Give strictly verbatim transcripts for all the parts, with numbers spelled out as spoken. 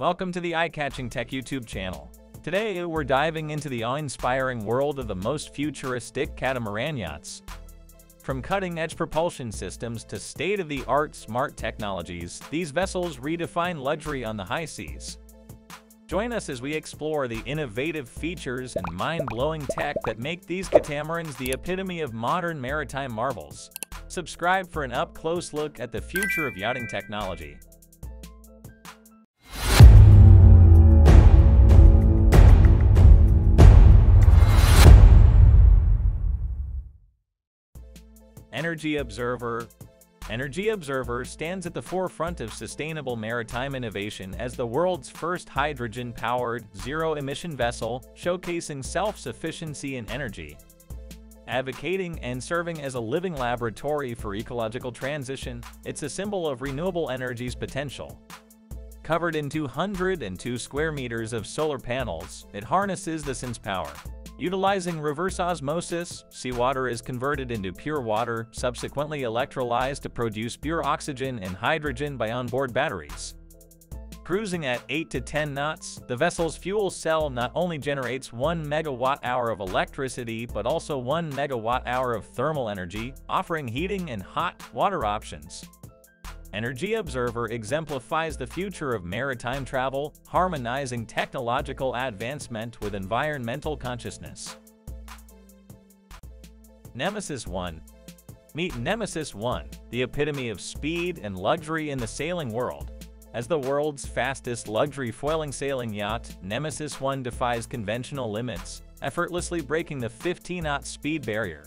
Welcome to the Eye-Catching Tech YouTube channel. Today we're diving into the awe-inspiring world of the most futuristic catamaran yachts. From cutting-edge propulsion systems to state-of-the-art smart technologies, these vessels redefine luxury on the high seas. Join us as we explore the innovative features and mind-blowing tech that make these catamarans the epitome of modern maritime marvels. Subscribe for an up-close look at the future of yachting technology. Energy Observer. Energy Observer stands at the forefront of sustainable maritime innovation as the world's first hydrogen-powered, zero-emission vessel, showcasing self-sufficiency in energy. Advocating and serving as a living laboratory for ecological transition, it's a symbol of renewable energy's potential. Covered in two hundred two square meters of solar panels, it harnesses the sun's power. Utilizing reverse osmosis, seawater is converted into pure water, subsequently electrolyzed to produce pure oxygen and hydrogen by onboard batteries. Cruising at eight to ten knots, the vessel's fuel cell not only generates one megawatt hour of electricity but also one megawatt hour of thermal energy, offering heating and hot water options. Energy Observer exemplifies the future of maritime travel, harmonizing technological advancement with environmental consciousness. Nemesis One. Meet Nemesis One, the epitome of speed and luxury in the sailing world. As the world's fastest luxury foiling sailing yacht, Nemesis One defies conventional limits, effortlessly breaking the fifteen knot speed barrier.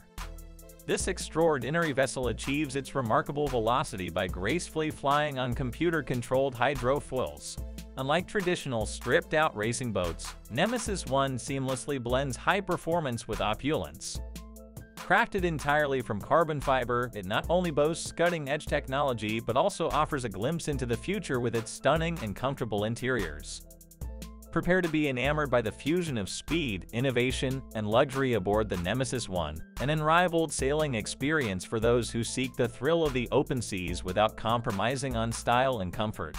This extraordinary vessel achieves its remarkable velocity by gracefully flying on computer-controlled hydrofoils. Unlike traditional stripped-out racing boats, Nemesis One seamlessly blends high performance with opulence. Crafted entirely from carbon fiber, it not only boasts cutting-edge technology but also offers a glimpse into the future with its stunning and comfortable interiors. Prepare to be enamored by the fusion of speed, innovation, and luxury aboard the Nemesis One, an unrivaled sailing experience for those who seek the thrill of the open seas without compromising on style and comfort.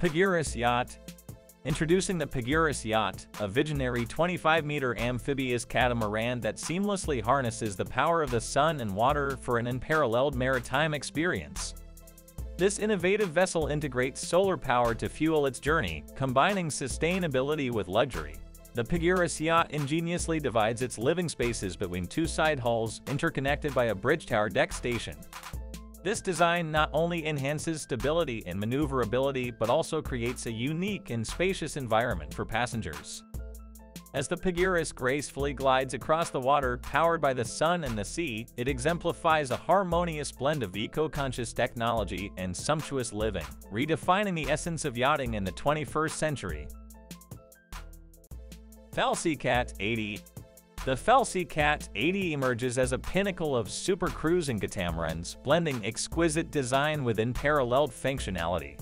Pagurus Yacht. Introducing the Pagurus Yacht, a visionary twenty-five meter amphibious catamaran that seamlessly harnesses the power of the sun and water for an unparalleled maritime experience. This innovative vessel integrates solar power to fuel its journey, combining sustainability with luxury. The Pagurus Yacht ingeniously divides its living spaces between two side hulls, interconnected by a bridge tower deck station. This design not only enhances stability and maneuverability but also creates a unique and spacious environment for passengers. As the Pagurus gracefully glides across the water, powered by the sun and the sea, it exemplifies a harmonious blend of eco-conscious technology and sumptuous living, redefining the essence of yachting in the twenty-first century. Felci Cat eighty. The Felci Cat eighty emerges as a pinnacle of super cruising catamarans, blending exquisite design with unparalleled functionality.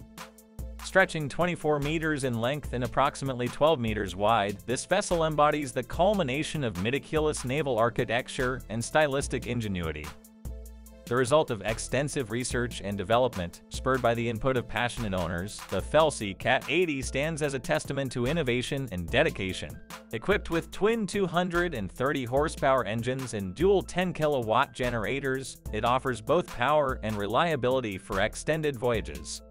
Stretching twenty-four meters in length and approximately twelve meters wide, this vessel embodies the culmination of meticulous naval architecture and stylistic ingenuity. The result of extensive research and development, spurred by the input of passionate owners, the Felci Cat eighty stands as a testament to innovation and dedication. Equipped with twin two hundred thirty horsepower engines and dual ten kilowatt generators, it offers both power and reliability for extended voyages.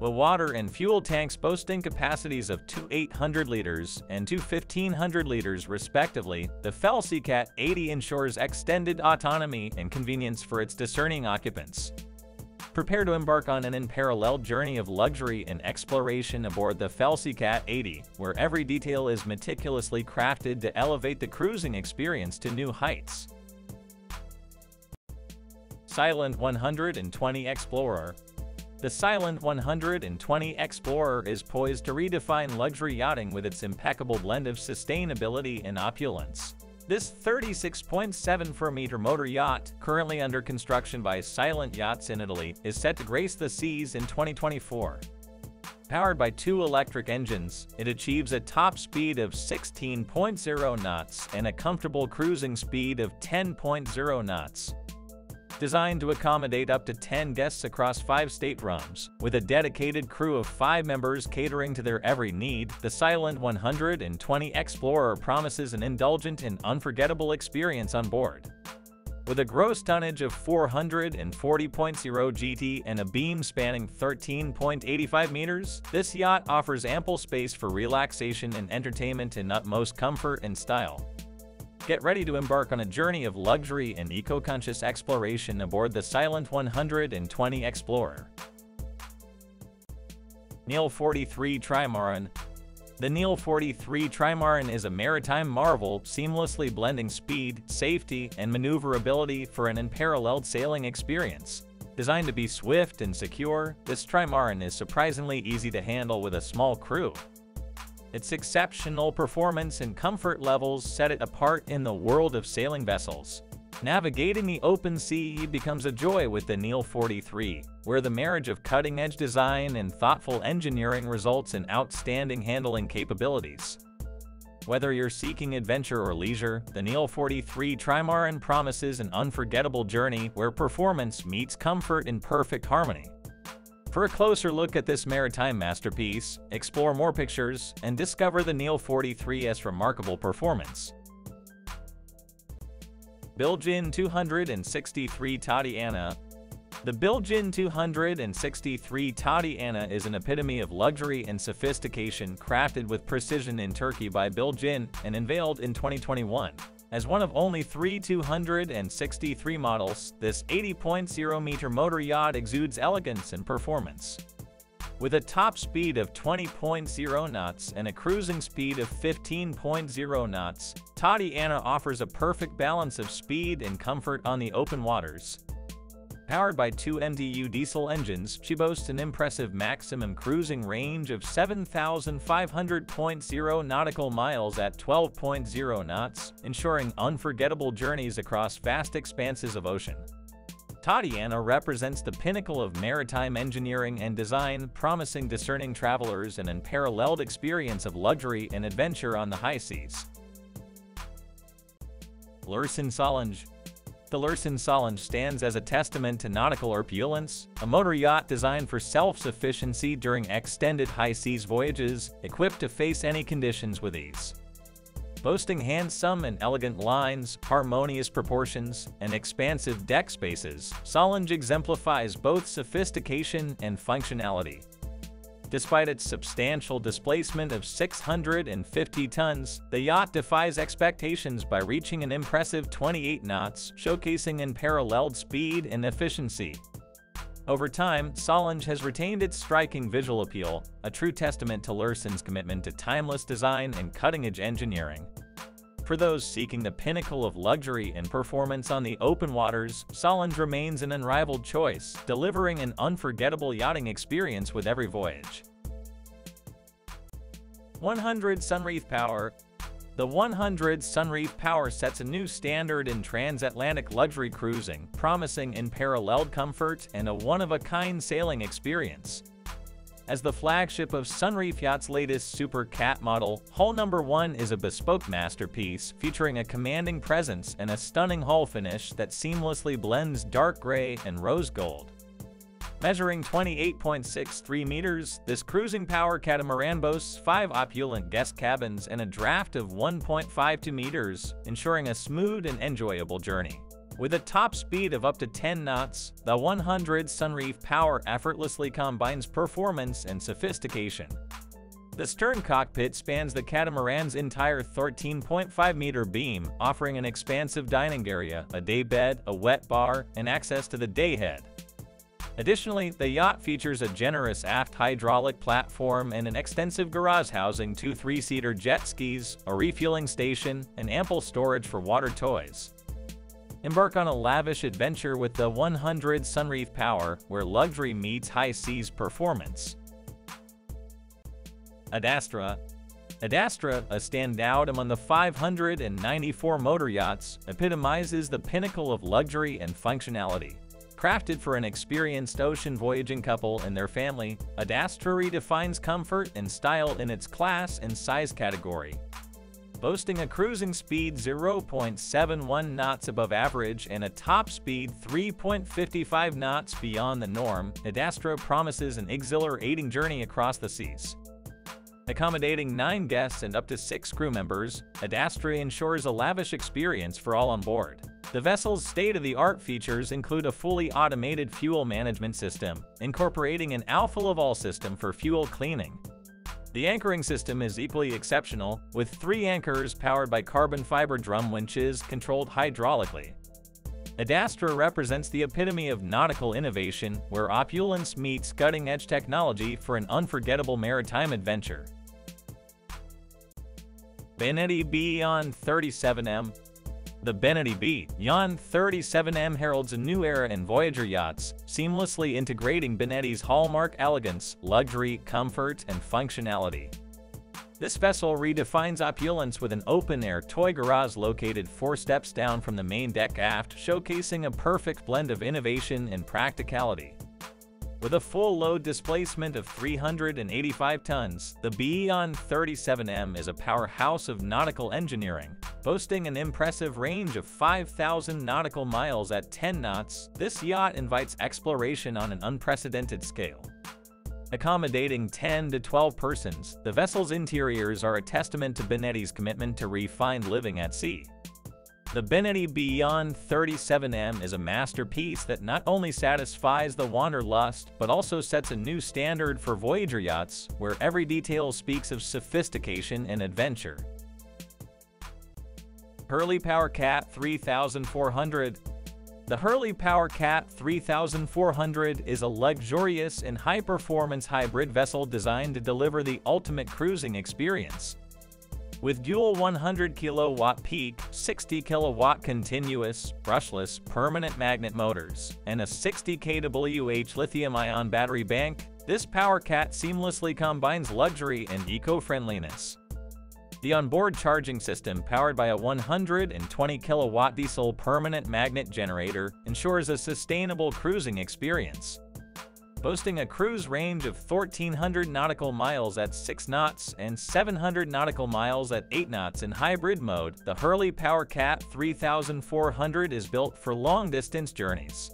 With water and fuel tanks boasting capacities of two eight hundred liters and two fifteen hundred liters respectively, the Felci Cat eighty ensures extended autonomy and convenience for its discerning occupants. Prepare to embark on an unparalleled journey of luxury and exploration aboard the Felci Cat eighty, where every detail is meticulously crafted to elevate the cruising experience to new heights. Silent one hundred twenty Explorer. The Silent one hundred twenty Explorer is poised to redefine luxury yachting with its impeccable blend of sustainability and opulence. This thirty-six point seven four meter motor yacht, currently under construction by Silent Yachts in Italy, is set to grace the seas in twenty twenty-four. Powered by two electric engines, it achieves a top speed of sixteen point zero knots and a comfortable cruising speed of ten point zero knots. designed to accommodate up to ten guests across five staterooms. With a dedicated crew of five members catering to their every need, the Silent one hundred twenty Explorer promises an indulgent and unforgettable experience on board. With a gross tonnage of four hundred forty point zero gallons and a beam spanning thirteen point eight five meters, this yacht offers ample space for relaxation and entertainment in utmost comfort and style. Get ready to embark on a journey of luxury and eco-conscious exploration aboard the Silent one hundred twenty Explorer. Neel forty-three Trimaran. The Neel forty-three Trimaran is a maritime marvel, seamlessly blending speed, safety, and maneuverability for an unparalleled sailing experience. Designed to be swift and secure, this Trimaran is surprisingly easy to handle with a small crew. Its exceptional performance and comfort levels set it apart in the world of sailing vessels. Navigating the open sea becomes a joy with the Neel forty-three, where the marriage of cutting-edge design and thoughtful engineering results in outstanding handling capabilities. Whether you're seeking adventure or leisure, the Neel forty-three Trimaran promises an unforgettable journey where performance meets comfort in perfect harmony. For a closer look at this maritime masterpiece, explore more pictures, and discover the Neel forty-three's remarkable performance. Bilgin two hundred sixty-three Tatiana. The Bilgin two hundred sixty-three Tatiana is an epitome of luxury and sophistication, crafted with precision in Turkey by Bilgin and unveiled in twenty twenty-one. As one of only three two hundred sixty-three models, this eighty point zero meter motor yacht exudes elegance and performance. With a top speed of twenty point zero knots and a cruising speed of fifteen point zero knots, Tatiana offers a perfect balance of speed and comfort on the open waters. Powered by two M D U diesel engines, she boasts an impressive maximum cruising range of seven thousand five hundred nautical miles at twelve point zero knots, ensuring unforgettable journeys across vast expanses of ocean. Tatiana represents the pinnacle of maritime engineering and design, promising discerning travelers an unparalleled experience of luxury and adventure on the high seas. Lürssen Solandge. The Lürssen Solandge stands as a testament to nautical opulence, a motor yacht designed for self-sufficiency during extended high-seas voyages, equipped to face any conditions with ease. Boasting handsome and elegant lines, harmonious proportions, and expansive deck spaces, Solandge exemplifies both sophistication and functionality. Despite its substantial displacement of six hundred fifty tons, the yacht defies expectations by reaching an impressive twenty-eight knots, showcasing unparalleled speed and efficiency. Over time, Solandge has retained its striking visual appeal, a true testament to Lürsen's commitment to timeless design and cutting-edge engineering. For those seeking the pinnacle of luxury and performance on the open waters, Solandge remains an unrivaled choice, delivering an unforgettable yachting experience with every voyage. one hundred Sunreef Power. The one hundred Sunreef Power sets a new standard in transatlantic luxury cruising, promising unparalleled comfort and a one-of-a-kind sailing experience. As the flagship of Sunreef Yachts' latest Super Cat model, hull number one is a bespoke masterpiece featuring a commanding presence and a stunning hull finish that seamlessly blends dark gray and rose gold. Measuring twenty-eight point six three meters, this cruising power catamaran boasts five opulent guest cabins and a draft of one point five two meters, ensuring a smooth and enjoyable journey. With a top speed of up to ten knots, the one hundred Sunreef Power effortlessly combines performance and sophistication. The stern cockpit spans the catamaran's entire thirteen point five meter beam, offering an expansive dining area, a day bed, a wet bar, and access to the dayhead. Additionally, the yacht features a generous aft hydraulic platform and an extensive garage housing two three-seater jet skis, a refueling station, and ample storage for water toys. Embark on a lavish adventure with the one hundred Sunreef Power, where luxury meets high seas performance. Adastra. Adastra, a standout among the five hundred ninety-four motor yachts, epitomizes the pinnacle of luxury and functionality. Crafted for an experienced ocean voyaging couple and their family, Adastra redefines comfort and style in its class and size category. boasting a cruising speed zero point seven one knots above average and a top speed three point five five knots beyond the norm, Adastra promises an exhilarating journey across the seas. Accommodating nine guests and up to six crew members, Adastra ensures a lavish experience for all on board. The vessel's state-of-the-art features include a fully automated fuel management system, incorporating an alpha-level system for fuel cleaning. The anchoring system is equally exceptional, with three anchors powered by carbon fiber drum winches controlled hydraulically. Adastra represents the epitome of nautical innovation, where opulence meets cutting-edge technology for an unforgettable maritime adventure. Benetti B.Yond thirty-seven M. The Benetti B.Yond thirty-seven M heralds a new era in Voyager yachts, seamlessly integrating Benetti's hallmark elegance, luxury, comfort, and functionality. This vessel redefines opulence with an open-air toy garage located four steps down from the main deck aft, showcasing a perfect blend of innovation and practicality. With a full load displacement of three hundred eighty-five tons, the B.Yond thirty-seven M is a powerhouse of nautical engineering. Boasting an impressive range of five thousand nautical miles at ten knots, this yacht invites exploration on an unprecedented scale. Accommodating ten to twelve persons, the vessel's interiors are a testament to Benetti's commitment to refined living at sea. The Benetti B.Yond thirty-seven M is a masterpiece that not only satisfies the wanderlust but also sets a new standard for Voyager yachts, where every detail speaks of sophistication and adventure. Herley Powercat thirty-four hundred. The Herley Powercat thirty-four hundred is a luxurious and high-performance hybrid vessel designed to deliver the ultimate cruising experience. With dual one hundred kilowatt peak, sixty kilowatt continuous, brushless, permanent magnet motors, and a sixty kilowatt lithium-ion battery bank, this Powercat seamlessly combines luxury and eco-friendliness. The onboard charging system, powered by a one hundred twenty kilowatt diesel permanent magnet generator, ensures a sustainable cruising experience. Boasting a cruise range of one thousand four hundred nautical miles at six knots and seven hundred nautical miles at eight knots in hybrid mode, the Herley Powercat thirty-four hundred is built for long-distance journeys.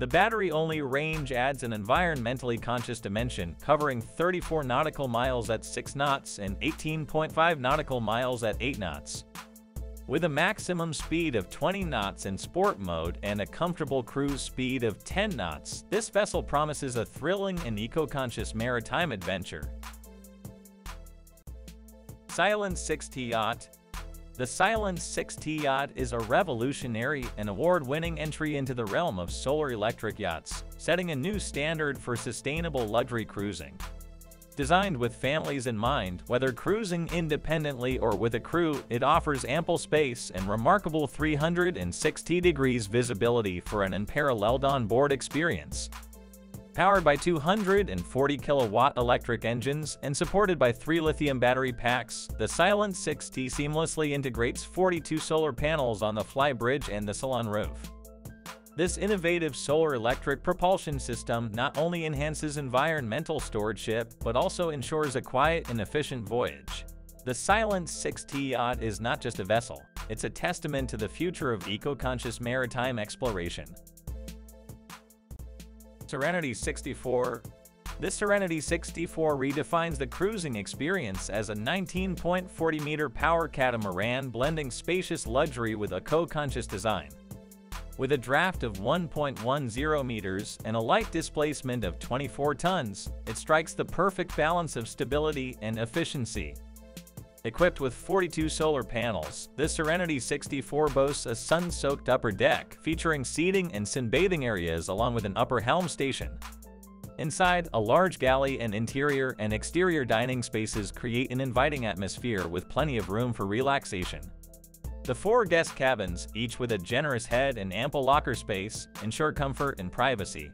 The battery-only range adds an environmentally conscious dimension, covering thirty-four nautical miles at six knots and eighteen point five nautical miles at eight knots. With a maximum speed of twenty knots in sport mode and a comfortable cruise speed of ten knots, this vessel promises a thrilling and eco-conscious maritime adventure. Silent sixty Yacht. The Silent sixty Yacht is a revolutionary and award-winning entry into the realm of solar electric yachts, setting a new standard for sustainable luxury cruising. Designed with families in mind, whether cruising independently or with a crew, it offers ample space and remarkable three hundred sixty degrees visibility for an unparalleled onboard experience. Powered by two hundred forty kilowatt electric engines and supported by three lithium battery packs, the Silent sixty seamlessly integrates forty-two solar panels on the flybridge and the salon roof. This innovative solar electric propulsion system not only enhances environmental stewardship but also ensures a quiet and efficient voyage. The Silent sixty Yacht is not just a vessel, it's a testament to the future of eco-conscious maritime exploration. Serenity sixty-four. This Serenity sixty-four redefines the cruising experience as a nineteen point four zero meter power catamaran, blending spacious luxury with a eco-conscious design. With a draft of one point one zero meters and a light displacement of twenty-four tons, it strikes the perfect balance of stability and efficiency. Equipped with forty-two solar panels, this Serenity sixty-four boasts a sun-soaked upper deck featuring seating and sunbathing areas along with an upper helm station. Inside, a large galley and interior and exterior dining spaces create an inviting atmosphere with plenty of room for relaxation. The four guest cabins, each with a generous head and ample locker space, ensure comfort and privacy.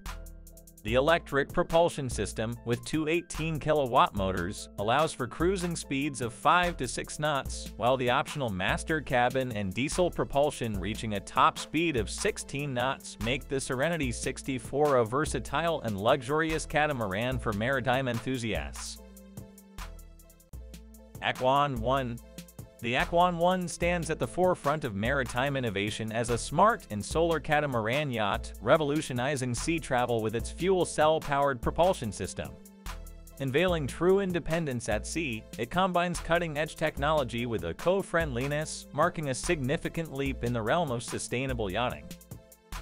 The electric propulsion system, with two eighteen kilowatt motors, allows for cruising speeds of five to six knots, while the optional master cabin and diesel propulsion reaching a top speed of sixteen knots make the Serenity sixty-four a versatile and luxurious catamaran for maritime enthusiasts. Aquon One. The Aquon One stands at the forefront of maritime innovation as a smart and solar catamaran yacht, revolutionizing sea travel with its fuel cell-powered propulsion system. Unveiling true independence at sea, it combines cutting-edge technology with eco-friendliness, marking a significant leap in the realm of sustainable yachting.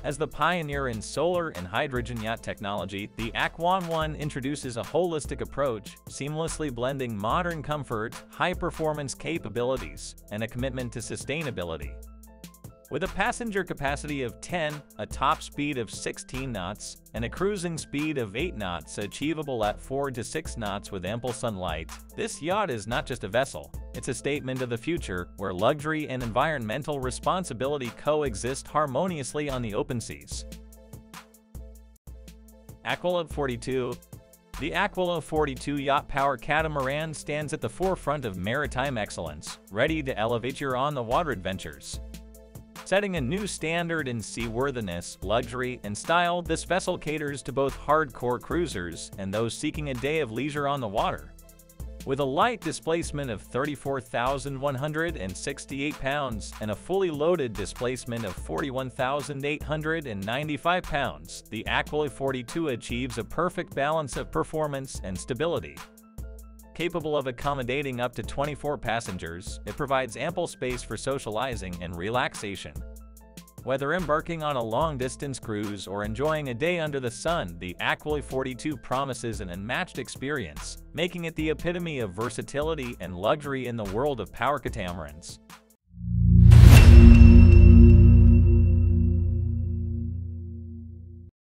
As the pioneer in solar and hydrogen yacht technology, the Aquon One introduces a holistic approach, seamlessly blending modern comfort, high-performance capabilities, and a commitment to sustainability. With a passenger capacity of ten, a top speed of sixteen knots, and a cruising speed of eight knots achievable at four to six knots with ample sunlight, this yacht is not just a vessel, it's a statement of the future where luxury and environmental responsibility coexist harmoniously on the open seas. Aquila forty-two. The Aquila forty-two yacht-powered catamaran stands at the forefront of maritime excellence, ready to elevate your on-the-water adventures. Setting a new standard in seaworthiness, luxury, and style, this vessel caters to both hardcore cruisers and those seeking a day of leisure on the water. With a light displacement of thirty-four thousand one hundred sixty-eight pounds and a fully loaded displacement of forty-one thousand eight hundred ninety-five pounds, the Aquila forty-two achieves a perfect balance of performance and stability. Capable of accommodating up to twenty-four passengers, it provides ample space for socializing and relaxation. Whether embarking on a long-distance cruise or enjoying a day under the sun, the Aquila forty-two promises an unmatched experience, making it the epitome of versatility and luxury in the world of power catamarans.